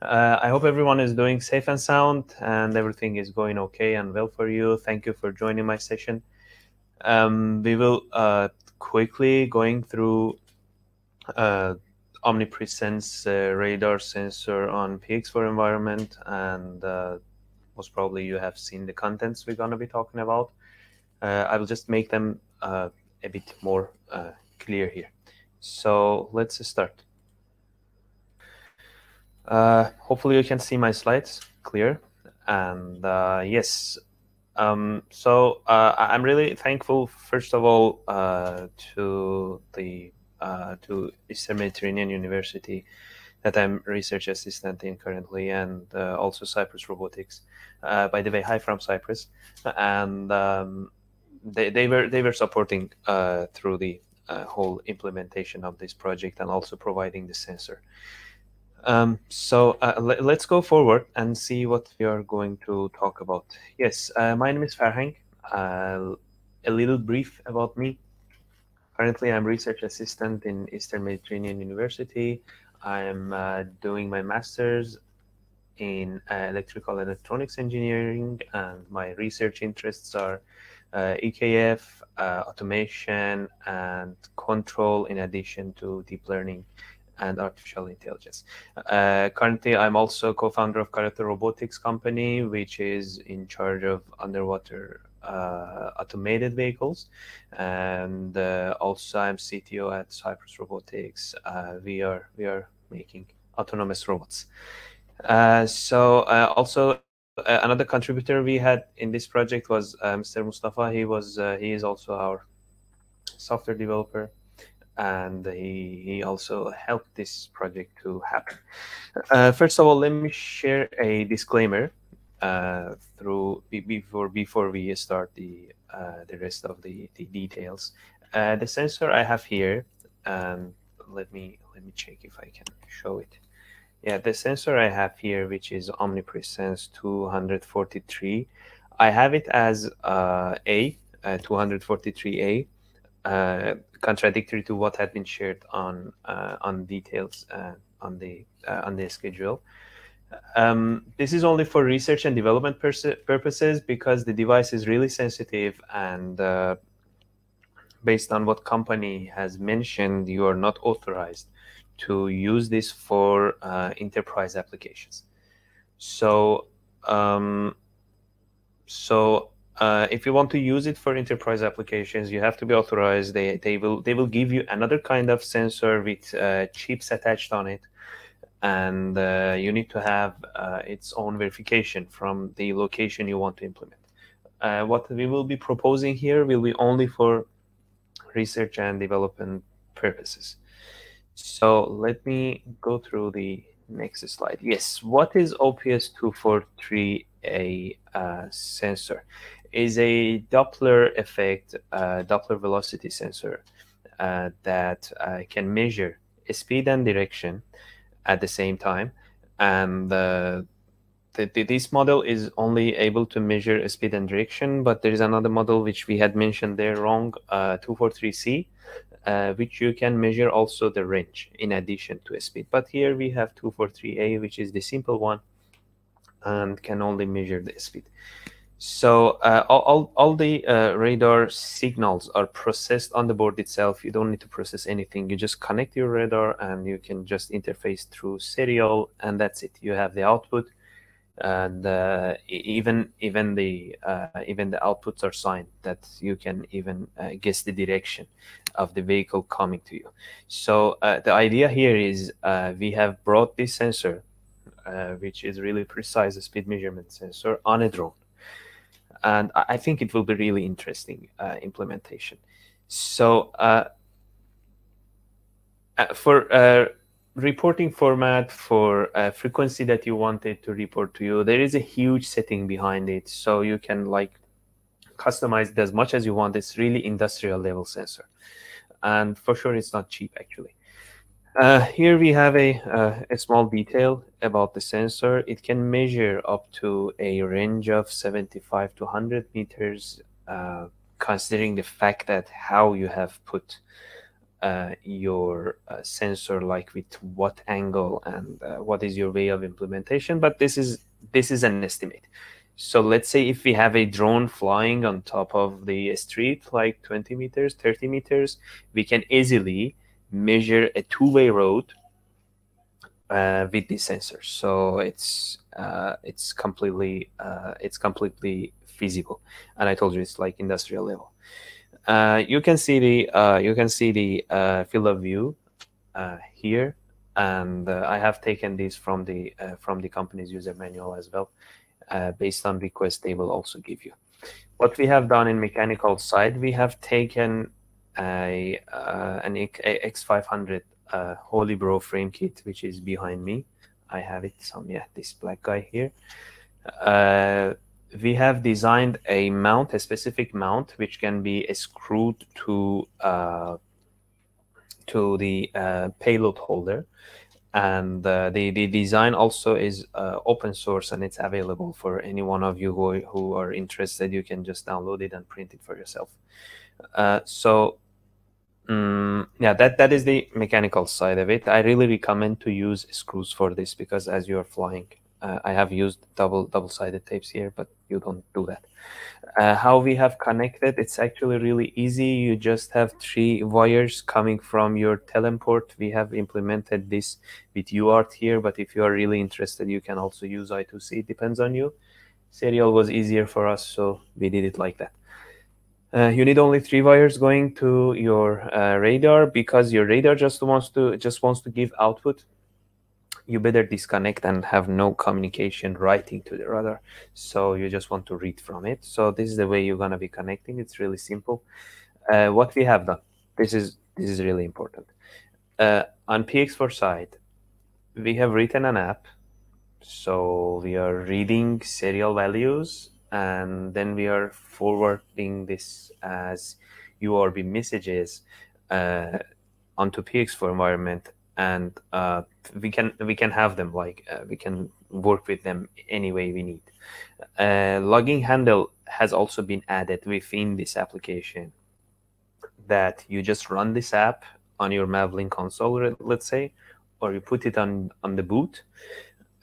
I hope everyone is doing safe and sound and everything is going okay and well for you. Thank you for joining my session. We will quickly going through Omnipresense radar sensor on PX4 environment, and most probably you have seen the contents we're going to be talking about. I will just make them a bit more clear here. So let's start. Hopefully you can see my slides clear. And yes, I'm really thankful, first of all, to Eastern Mediterranean University that I'm research assistant in currently, and also Cyprus Robotics. By the way, hi from Cyprus. And they were supporting through the whole implementation of this project and also providing the sensor. Let's go forward and see what we are going to talk about. Yes, my name is Farhang. A little brief about me. Currently, I'm research assistant in Eastern Mediterranean University. I'm doing my master's in electrical and electronics engineering, and my research interests are EKF, automation, and control, in addition to deep learning and artificial intelligence. Currently, I'm also co-founder of Cyprus Robotics company, which is in charge of underwater automated vehicles. And also I'm CTO at Cyprus Robotics. We are making autonomous robots. Another contributor we had in this project was Mr. Mustafa. He is also our software developer, and he also helped this project to happen. First of all, let me share a disclaimer before we start the rest of the details. The sensor I have here, let me check if I can show it. Yeah, the sensor I have here, which is Omnipresense 243, I have it as a 243A. Contradictory to what had been shared on details on the schedule. This is only for research and development purposes, because the device is really sensitive, and based on what company has mentioned, you are not authorized to use this for enterprise applications. So if you want to use it for enterprise applications, you have to be authorized. They will give you another kind of sensor with chips attached on it, and you need to have its own verification from the location you want to implement. What we will be proposing here will be only for research and development purposes. So let me go through the next slide. Yes, what is OPS243A sensor? Is a Doppler effect, Doppler velocity sensor that can measure speed and direction at the same time. And this model is only able to measure speed and direction, but there is another model which we had mentioned there wrong, 243C, which you can measure also the range in addition to speed. But here we have 243A, which is the simple one and can only measure the speed. So all the radar signals are processed on the board itself. You don't need to process anything. You just connect your radar and you can just interface through serial, and that's it. You have the output, and even the outputs are signed that you can even guess the direction of the vehicle coming to you. So the idea here is we have brought this sensor, which is really precise speed measurement sensor, on a drone. And I think it will be really interesting implementation. So for reporting format, for frequency that you want it to report to you, there is a huge setting behind it. So you can like customize it as much as you want. It's really industrial level sensor. And for sure, it's not cheap actually. Here we have a small detail about the sensor. It can measure up to a range of 75 to 100 meters, considering the fact that how you have put your sensor, like with what angle and what is your way of implementation. But this is an estimate. So let's say if we have a drone flying on top of the street, like 20 meters, 30 meters, we can easily measure a two-way road with the sensor. So it's completely feasible. And I told you it's like industrial level. You can see the field of view here, and I have taken these from the company's user manual as well. Based on request, they will also give you. What we have done in mechanical side, we have taken an X500 Holybro frame kit, which is behind me. I have it. This black guy here. We have designed a mount, a specific mount, which can be screwed to the payload holder. And the design also is open source, and it's available for any one of you who are interested. You can just download it and print it for yourself. Yeah, that is the mechanical side of it. I really recommend to use screws for this, because as you are flying, I have used double-sided tapes here, but you don't do that. How we have connected, it's actually really easy. You just have three wires coming from your teleport. We have implemented this with UART here, but if you are really interested, you can also use I2C. It depends on you. Serial was easier for us, so we did it like that. You need only three wires going to your radar, because your radar just wants to give output. You better disconnect and have no communication writing to the radar. So you just want to read from it. So this is the way you're going to be connecting. It's really simple. What we have done, this is really important. On PX4 side, we have written an app. So we are reading serial values, and then we are forwarding this as UART messages onto PX4 environment. And we can have them, like we can work with them any way we need. Logging handle has also been added within this application, that you just run this app on your MAVLink console, let's say, or you put it on the boot,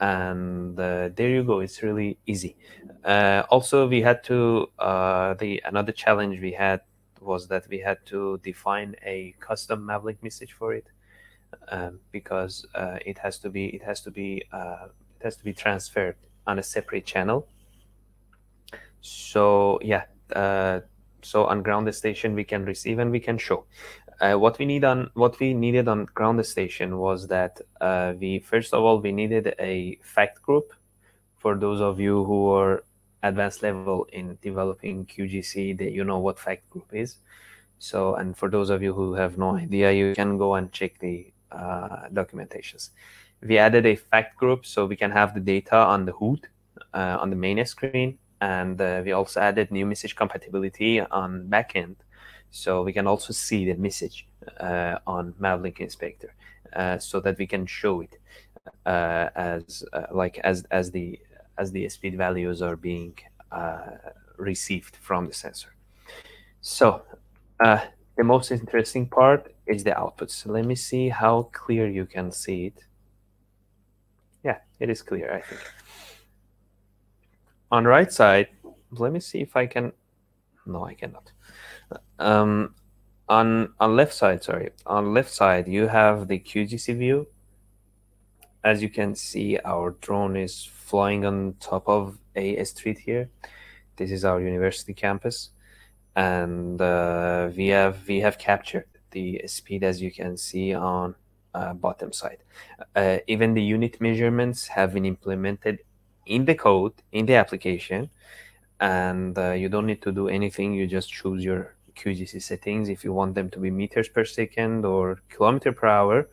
and there you go. It's really easy. Also, we had to another challenge we had was that we had to define a custom MAVLink message for it. Because it has to be transferred on a separate channel. So yeah, so on ground station we can receive and we can show. What we needed on ground station was that we needed a fact group. For those of you who are advanced level in developing QGC, that you know what fact group is. So, and for those of you who have no idea, you can go and check the documentations. We added a fact group so we can have the data on the hood, on the main screen, and we also added new message compatibility on backend, so we can also see the message on MAVLink Inspector, so that we can show it as the speed values are being received from the sensor. So. The most interesting part is the output. So let me see how clear you can see it. Yeah, it is clear, I think. On right side, let me see if I can. No, I cannot. On left side, sorry. On left side, you have the QGC view. As you can see, our drone is flying on top of a street here. This is our university campus. And we have captured the speed, as you can see on bottom side. Even the unit measurements have been implemented in the code, in the application, and you don't need to do anything. You just choose your QGC settings if you want them to be meters per second or kilometer per hour.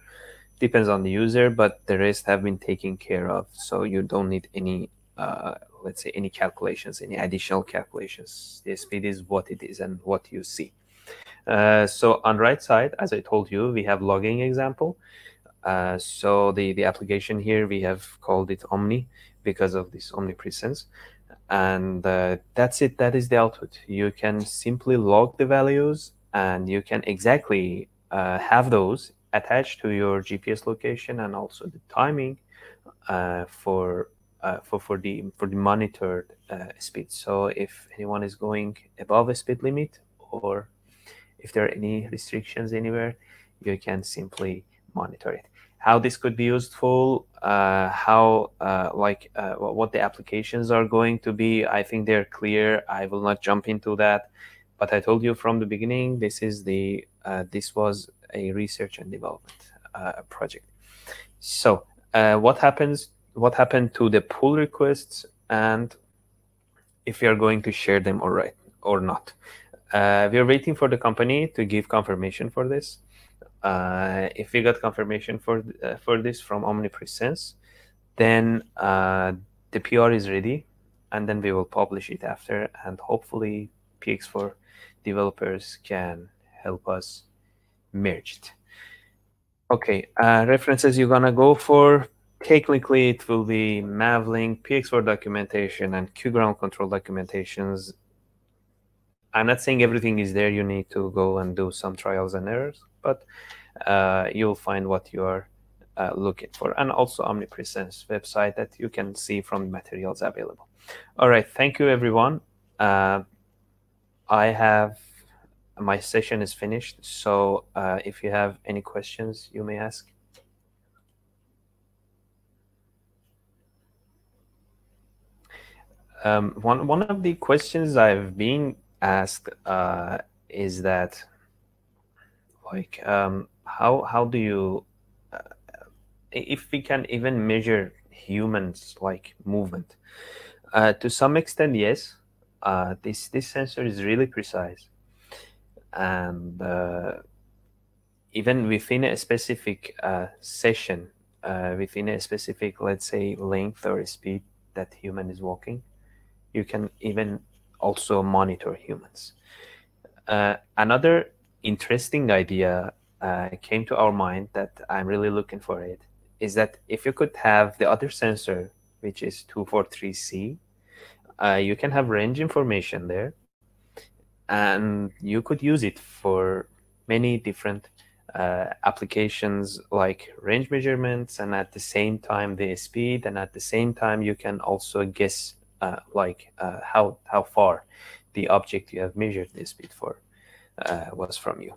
Depends on the user, but the rest have been taken care of. So you don't need any let's say any calculations, any additional calculations. The speed is what it is and what you see. So on right side, as I told you, we have logging example. So the application here, we have called it Omni because of this omnipresence. And that's it. That is the output. You can simply log the values, and you can exactly have those attached to your GPS location, and also the timing for the monitored speed. So if anyone is going above a speed limit, or if there are any restrictions anywhere, you can simply monitor it. How this could be useful, what the applications are going to be, I think they're clear. I will not jump into that, but I told you from the beginning, this is the this was a research and development project. So what happened to the pull requests, and if we are going to share them or not. We are waiting for the company to give confirmation for this. If we got confirmation for this from Omnipresense, then the PR is ready, and then we will publish it after, and hopefully PX4 developers can help us merge it. Okay, references you're gonna go for. Technically, it will be MAVLink, PX4 documentation, and QGroundControl documentations. I'm not saying everything is there. You need to go and do some trials and errors, but you'll find what you are looking for, and also Omnipresense website that you can see from materials available. All right, thank you everyone. I have my session is finished, so if you have any questions, you may ask. One of the questions I've been asked is that, like, how do you if we can even measure humans like movement? To some extent, yes. This sensor is really precise, and even within a specific session, within a specific, let's say, length or speed that human is walking, you can even also monitor humans. Another interesting idea came to our mind that I'm really looking for it, is that if you could have the other sensor, which is 243C, you can have range information there, and you could use it for many different applications, like range measurements, and at the same time the speed, and at the same time you can also guess how far the object you have measured the speed for was from you.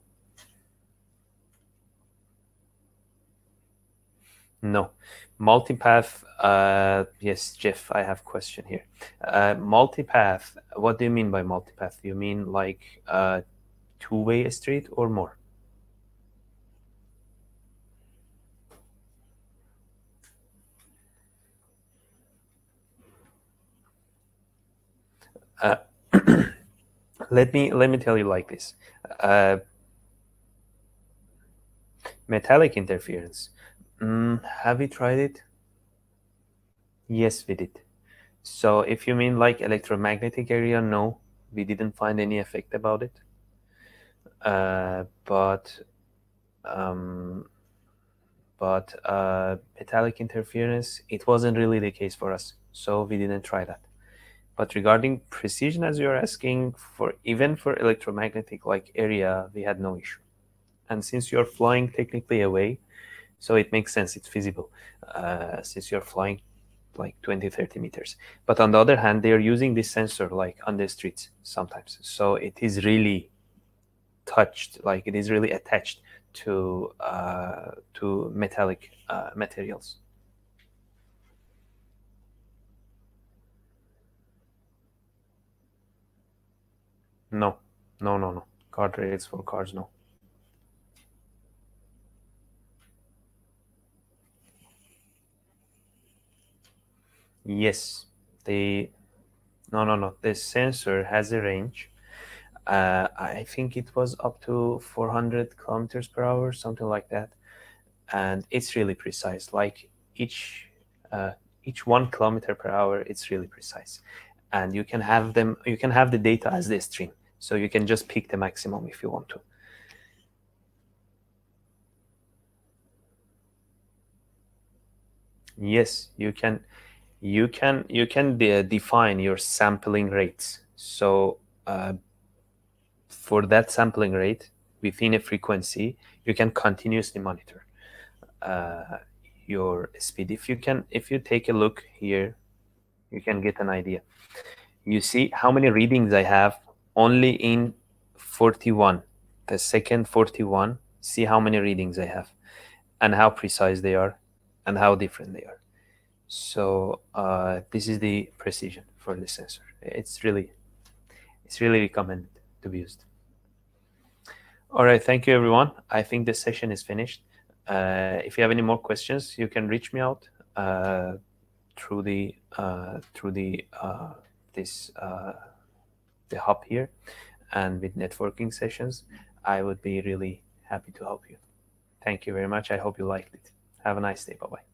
No, multipath. Yes, Jeff, I have a question here. Multipath. What do you mean by multipath? You mean like two-way street or more? Let me tell you like this. Metallic interference. Have you tried it? Yes, we did. So if you mean like electromagnetic area, no, we didn't find any effect about it. But metallic interference, it wasn't really the case for us, so we didn't try that. But regarding precision, as you're asking, even for electromagnetic like area, we had no issue. And since you're flying technically away, so it makes sense, it's feasible, since you're flying like 20-30 meters. But on the other hand, they are using this sensor like on the streets sometimes. So it is really attached to metallic materials. No, no, no, no. Card rates for cars, no. Yes, no. The sensor has a range. I think it was up to 400 kilometers per hour, something like that. And it's really precise. Like each 1 kilometer per hour, it's really precise. And you can have them. You can have the data as the stream, so you can just pick the maximum if you want to. Yes, you can. You can define your sampling rates. So for that sampling rate, within a frequency, you can continuously monitor your speed. If you take a look here, you can get an idea. You see how many readings I have only in 41, the second 41. See how many readings I have and how precise they are and how different they are. So this is the precision for the sensor. It's really recommended to be used. All right, thank you everyone. I think this session is finished. If you have any more questions, you can reach me out through the hub here, and with networking sessions, I would be really happy to help you. Thank you very much. I hope you liked it. Have a nice day. Bye-bye.